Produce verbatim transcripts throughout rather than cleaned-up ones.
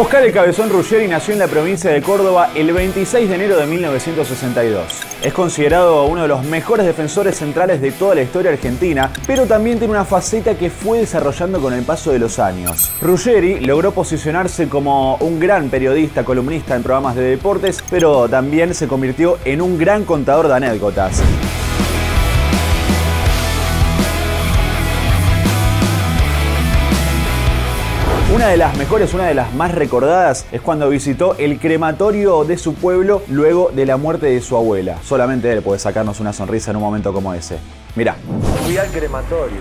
Oscar el Cabezón Ruggeri nació en la provincia de Córdoba el veintiséis de enero de mil novecientos sesenta y dos. Es considerado uno de los mejores defensores centrales de toda la historia argentina, pero también tiene una faceta que fue desarrollando con el paso de los años. Ruggeri logró posicionarse como un gran periodista, columnista en programas de deportes, pero también se convirtió en un gran contador de anécdotas. Una de las mejores, una de las más recordadas, es cuando visitó el crematorio de su pueblo luego de la muerte de su abuela. Solamente él puede sacarnos una sonrisa en un momento como ese. Mirá. Fui al crematorio.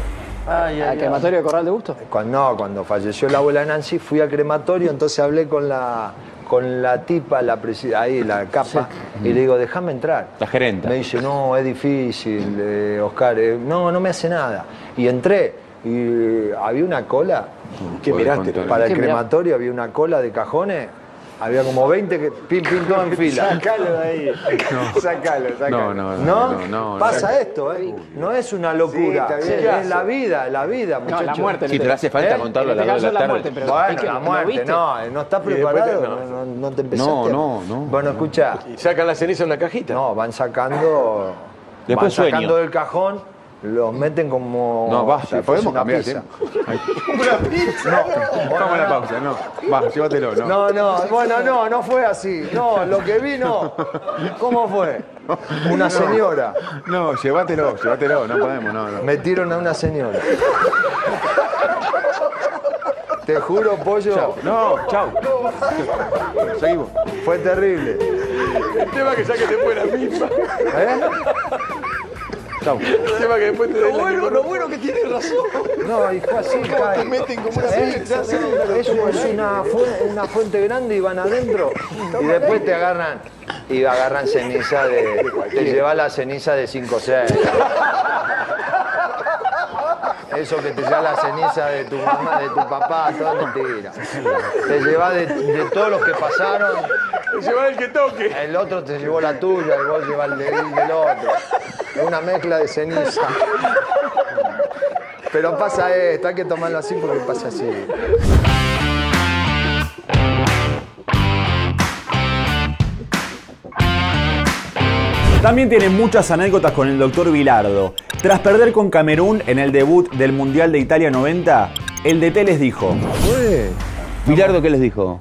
Ay, ay, ¿Al ay, crematorio ay. de Corral de Bustos? Cuando, no, cuando falleció la abuela Nancy fui al crematorio, entonces hablé con la, con la tipa, la ahí, la capa, sí. Y le digo, déjame entrar. La gerente. Me dice, no, es difícil, eh, Oscar, eh, no, no me hace nada. Y entré. Y había una cola, ¿qué miraste? Para el crematorio había una cola de cajones, había como veinte que pim, pim, todo en fila. Sácalo de ahí, no. Sácalo, sácalo. No, no, no, no, no, no pasa no. esto, ¿eh? No es una locura, sí, bien, sí, es la vida, la vida, muchachos. No, la muerte. Si te hace falta ¿Eh? contarlo a las dos de la tarde. Muerte, pero bueno, la muerte, no, no estás preparado, no, no, no te empezaste. No, no, no. Bueno, no. escucha. ¿Sacan la ceniza en la cajita? No, van sacando, Después van sacando sueño. del cajón. Los meten como... No, basta, podemos cambiar. ¿Una pizza? ¿Una pizza? No, vamos a la pausa, no. Va, llévatelo, no. No, no, bueno, no, no fue así. No, lo que vi, no. ¿Cómo fue? Una señora. No, llévatelo, llévatelo, no podemos, no, no. Metieron a una señora. Te juro, pollo. Chau. No, chau. Seguimos. Fue terrible. El tema que ya que te fue la misma. ¿Eh? Que después te lo, bueno, lo bueno que tiene razón. No, y fue así. Te meten como una pizza. Eso es una, fu una fuente grande y van adentro. Y después te agarran. Y agarran ceniza de... Te lleva la ceniza de cinco o seis. Eso que te lleva la ceniza de tu mamá, de tu papá, toda mentira. Te lleva de, de todos los que pasaron. Te lleva el que toque. El otro te llevó la tuya y vos llevas el de, del otro. Una mezcla de ceniza. Pero pasa esto, hay que tomarlo así porque pasa así. También tiene muchas anécdotas con el doctor Bilardo. Tras perder con Camerún en el debut del Mundial de Italia noventa, el D T les dijo... ¿Qué? ¿Bilardo qué les dijo?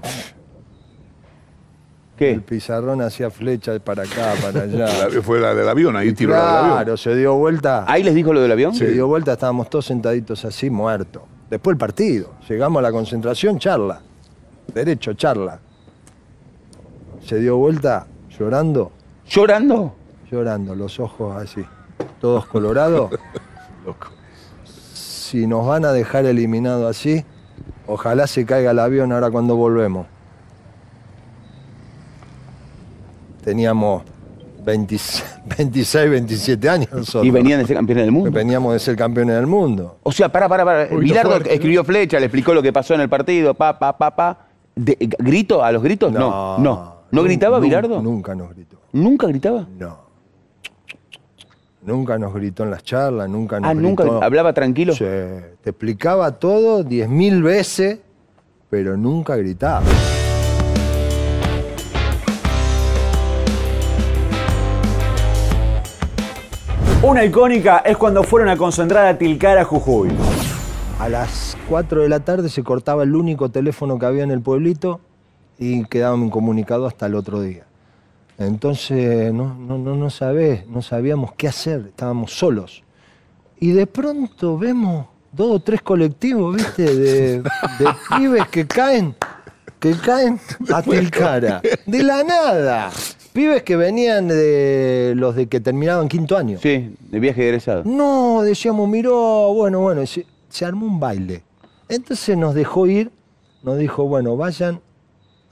¿Qué? El pizarrón hacía flechas para acá, para allá. La, fue la del avión, ahí tiró claro, la del avión. Claro, se dio vuelta. ¿Ahí les dijo lo del avión? Se sí. dio vuelta, estábamos todos sentaditos así, muertos. Después el partido, llegamos a la concentración, charla. Derecho, charla. Se dio vuelta llorando. ¿Llorando? Llorando, los ojos así, todos colorados. Loco. Si nos van a dejar eliminado así, ojalá se caiga el avión ahora cuando volvemos. Teníamos veintiséis, veintisiete años nosotros. Y venían de ser campeones del mundo. Veníamos de ser campeones del mundo. O sea, pará, pará, pará. Bilardo escribió flecha, le explicó lo que pasó en el partido, pa, pa, pa, pa. De, ¿Grito a los gritos? No, no. ¿No, ¿No gritaba Bilardo? Nunca nos gritó. ¿Nunca gritaba? No. Nunca nos gritó en las charlas, nunca nos ah, gritó. ¿Nunca hablaba tranquilo? Sí. Te explicaba todo diez mil veces, pero nunca gritaba. Una icónica es cuando fueron a concentrar a Tilcara, Jujuy. A las cuatro de la tarde se cortaba el único teléfono que había en el pueblito y quedaban incomunicados hasta el otro día. Entonces no, no, no, no, sabés, no sabíamos qué hacer, estábamos solos. Y de pronto vemos dos o tres colectivos, ¿viste? De, de pibes que caen, que caen a Tilcara. De la nada. Pibes que venían de los de que terminaban quinto año. Sí, de viaje de egresado. No, decíamos, miró, bueno, bueno, se, se armó un baile. Entonces nos dejó ir, nos dijo, bueno, vayan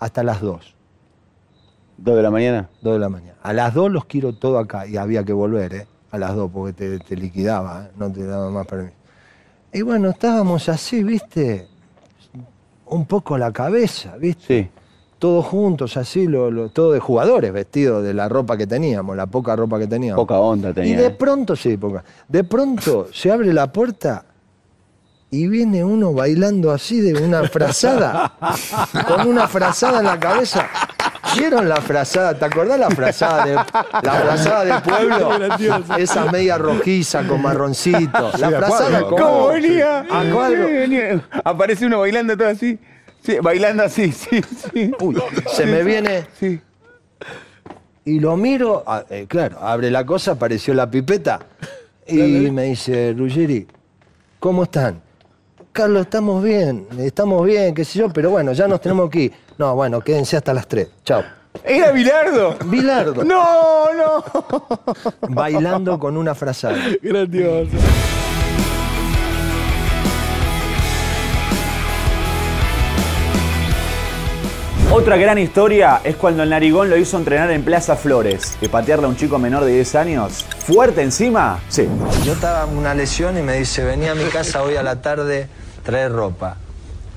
hasta las dos. ¿Dos de la mañana? Dos de la mañana. A las dos los quiero todo acá. Y había que volver, ¿eh? A las dos, porque te, te liquidaba, ¿eh? No te daba más permiso. Y bueno, estábamos así, ¿viste? Un poco la cabeza, ¿viste? Sí. Todos juntos, así, lo, lo, todos de jugadores, vestidos de la ropa que teníamos, la poca ropa que teníamos. Poca onda tenía. Y de pronto, sí, poca. De pronto se abre la puerta y viene uno bailando así de una frazada, con una frazada en la cabeza. ¿Vieron la frazada? ¿Te acordás la frazada de, la frazada de pueblo? Esa media rojiza con marroncito. La frazada como... ¿Cómo venía? ¿A cuál? Aparece uno bailando todo así. Sí, bailando así, sí, sí. Uy, se me viene... Sí. Y lo miro... Eh, claro, abre la cosa, apareció la pipeta. Y me dice, Ruggeri, ¿cómo están? Carlos, estamos bien, estamos bien, qué sé yo, pero bueno, ya nos tenemos que ir. No, bueno, quédense hasta las tres. Chao. ¿Era Bilardo? Bilardo. ¡No, no! Bailando con una frazada. Grandioso. Otra gran historia es cuando el narigón lo hizo entrenar en Plaza Flores. Que patearle a un chico menor de diez años, fuerte encima, sí. Yo estaba en una lesión y me dice, vení a mi casa hoy a la tarde, trae ropa.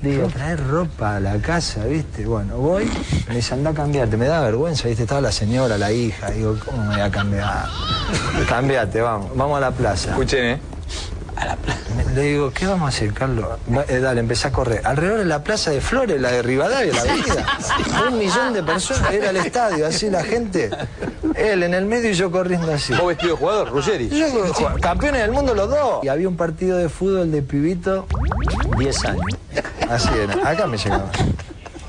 Digo, trae ropa a la casa, ¿viste? Bueno, voy, me dice, andá a cambiarte. Me da vergüenza, ¿viste? Estaba la señora, la hija. Digo, ¿cómo me voy a cambiar? Cambiate, vamos, vamos a la plaza. Escuchen, ¿eh? A la plaza. Le digo, ¿qué vamos a hacer, Carlos? Eh, dale, empecé a correr. Alrededor de la Plaza de Flores, la de Rivadavia, la avenida. Un millón de personas, era el estadio, así la gente. Él en el medio y yo corriendo así. ¿Vos vestido de jugador, Ruggeri? Yo, sí, campeones del mundo los dos. Y había un partido de fútbol de pibito, diez años. Así era, acá me llegaba.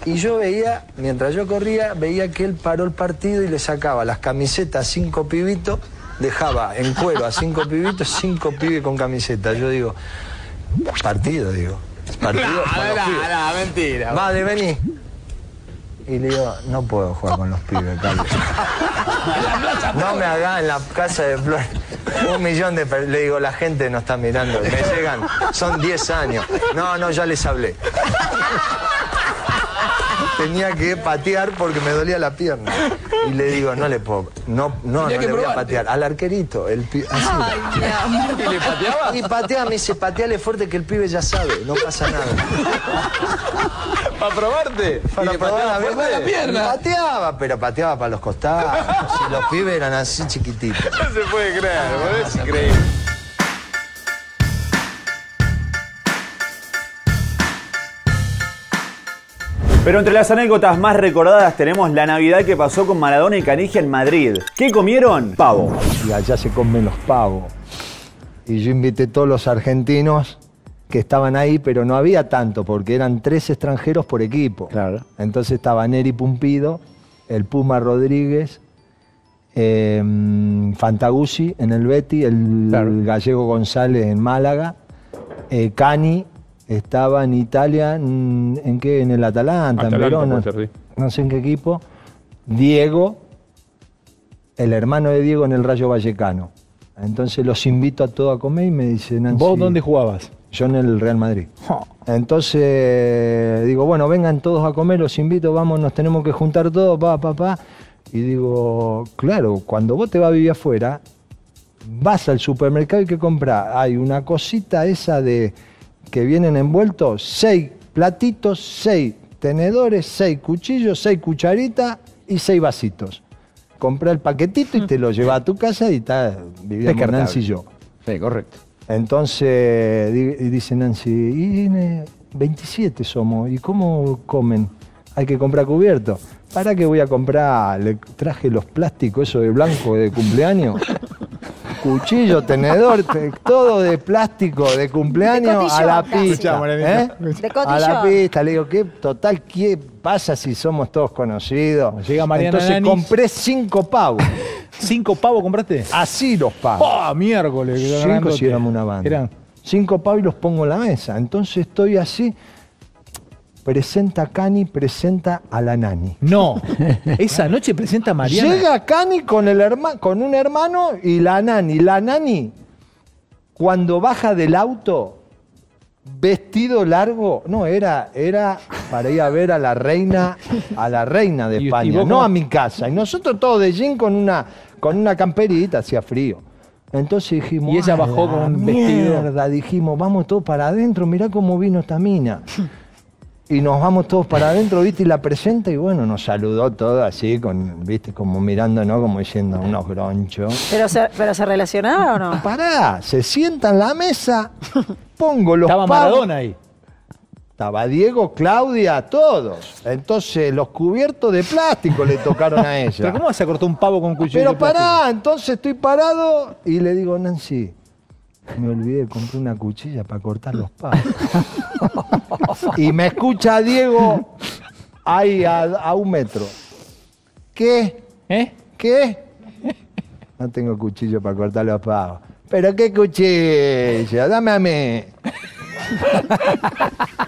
Y yo veía, mientras yo corría, veía que él paró el partido y le sacaba las camisetas a cinco pibitos. Dejaba en cuero a cinco pibitos, cinco pibes con camiseta. Yo digo, partido, digo. Partido. No, no, mentira. Madre, vení. Y le digo, no puedo jugar con los pibes, Carlos. No me hagas en la Casa de Flores. Un millón de... Le digo, la gente no está mirando. Me llegan, son diez años. No, no, ya les hablé. Tenía que patear porque me dolía la pierna. Y le digo, no le puedo. No, no, no le probarte. Voy a patear. Al arquerito. El pi... Así. Ay, ¿y le pateaba? Y pateaba, me dice, pateale fuerte que el pibe ya sabe. No pasa nada. ¿Para probarte? Para probar la, pierna? la pierna. Pateaba, pero pateaba para los costados. Si los pibes eran así chiquititos. No se puede creer, ah, es increíble. Pero entre las anécdotas más recordadas tenemos la Navidad que pasó con Maradona y Caniggia en Madrid. ¿Qué comieron? Pavo. Y allá se comen los pavos. Y yo invité a todos los argentinos que estaban ahí, pero no había tanto, porque eran tres extranjeros por equipo. Claro. Entonces estaba Neri Pumpido, el Puma Rodríguez, eh, Fantagucci en el Betis, el, claro. el Gallego González en Málaga, eh, Cani. Estaba en Italia, ¿en qué? En el Atalanta, Atalanta en Verona, sí. No sé en qué equipo. Diego, el hermano de Diego en el Rayo Vallecano. Entonces los invito a todos a comer y me dicen... Nancy, ¿vos dónde jugabas? Yo en el Real Madrid. Oh. Entonces digo, bueno, vengan todos a comer, los invito, vamos, nos tenemos que juntar todos, pa, pa, pa. Y digo, claro, cuando vos te vas a vivir afuera, vas al supermercado y ¿qué compras? Hay una cosita esa de... que vienen envueltos, seis platitos, seis tenedores, seis cuchillos, seis cucharitas y seis vasitos. Comprá el paquetito y te lo lleva a tu casa y está viviendo Nancy y yo. Sí, correcto. Entonces di, dice Nancy, y veintisiete somos, ¿y cómo comen? Hay que comprar cubierto. ¿Para qué voy a comprar? Le traje los plásticos, eso de blanco de cumpleaños. Cuchillo, tenedor, te, todo de plástico, de cumpleaños, de a la pista. ¿Eh? De a la pista, le digo, ¿qué total qué pasa si somos todos conocidos? Llega Mariana. Entonces Anani. Compré cinco pavos. ¿Cinco pavos compraste? Así los pavos. ¡Ah, ¡Oh, miércoles! Cinco si éramos una banda. Eran. Cinco pavos y los pongo en la mesa. Entonces estoy así. Presenta a Cani, presenta a la Nani. No, esa noche presenta a Mariana. Llega Cani con, el herma, con un hermano y la Nani. La Nani, cuando baja del auto, vestido largo, no, era, era para ir a ver a la reina, a la reina de España, no a mi casa. Y nosotros todos de jean con una, con una camperita, hacía frío. Entonces dijimos... Y ella bajó con un vestido. Mierda, dijimos, vamos todos para adentro, mirá cómo vino esta mina. y nos vamos todos para adentro, viste, y la presenta, y bueno, nos saludó todo así, con, viste, como mirándonos, como diciendo unos gronchos. ¿Pero se, pero se relacionaba o no? Pará, se sienta en la mesa, pongo los Estaba pavos, Maradona ahí. Estaba Diego, Claudia, todos. Entonces, los cubiertos de plástico le tocaron a ella. ¿Pero cómo se cortó un pavo con cuchillo? Pero pará, entonces estoy parado y le digo, Nancy, me olvidé, compré una cuchilla para cortar los pavos. Y me escucha Diego ahí a, a un metro. ¿Qué? ¿Eh? ¿Qué? No tengo cuchillo para cortar los pavos. ¿Pero qué cuchillo? Dame a mí.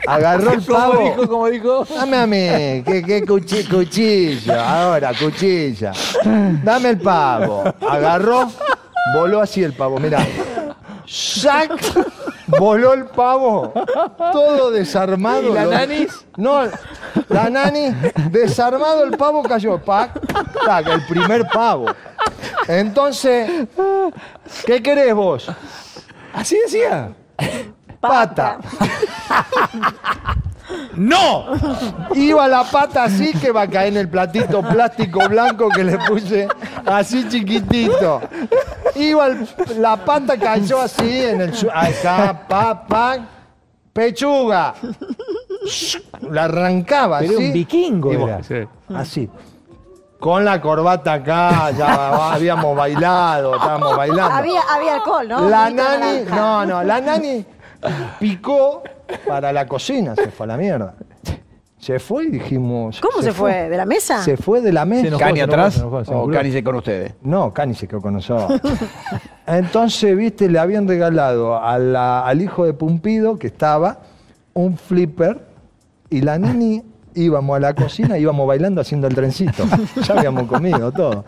Agarró el pavo. ¿Cómo dijo? ¿Cómo dijo? Dame a mí. ¿Qué, qué cuchi, cuchillo? Ahora, cuchilla. Dame el pavo. Agarró, voló así el pavo. Mirá. ¡Sac! Voló el pavo, todo desarmado. ¿Y la nani? No, la nani, desarmado el pavo, cayó. ¡Pac! ¡Tac! El primer pavo. Entonces, ¿qué querés vos? Así decía. Pata. ¡No! Iba la pata así que va a caer en el platito plástico blanco que le puse, así chiquitito. Iba el, la pata cayó así en el... Acá, pa, pa, pechuga. La arrancaba así. Pero era un vikingo, era. Sí. Así. Con la corbata acá, ya habíamos bailado, estábamos bailando. Había, había alcohol, ¿no? La nani... No, no, la nani picó... Para la cocina, se fue a la mierda. Se fue y dijimos... ¿Cómo se fue? ¿De la mesa? Se fue de la mesa. ¿Cani atrás? ¿O Cani se quedó con ustedes? No, Cani se quedó con nosotros. Entonces, viste, le habían regalado a la, al hijo de Pumpido, que estaba, un flipper, y la nani íbamos a la cocina, íbamos bailando haciendo el trencito. Ya habíamos comido todo.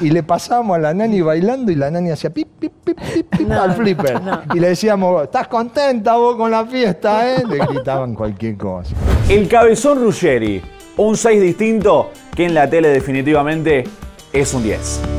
Y le pasábamos a la nani bailando y la nani hacía pip, pip, pip, pip, pip no, al flipper. No. Y le decíamos, ¿estás contenta vos con la fiesta, eh? Le gritaban cualquier cosa. El Cabezón Ruggeri, un seis distinto que en la tele definitivamente es un diez.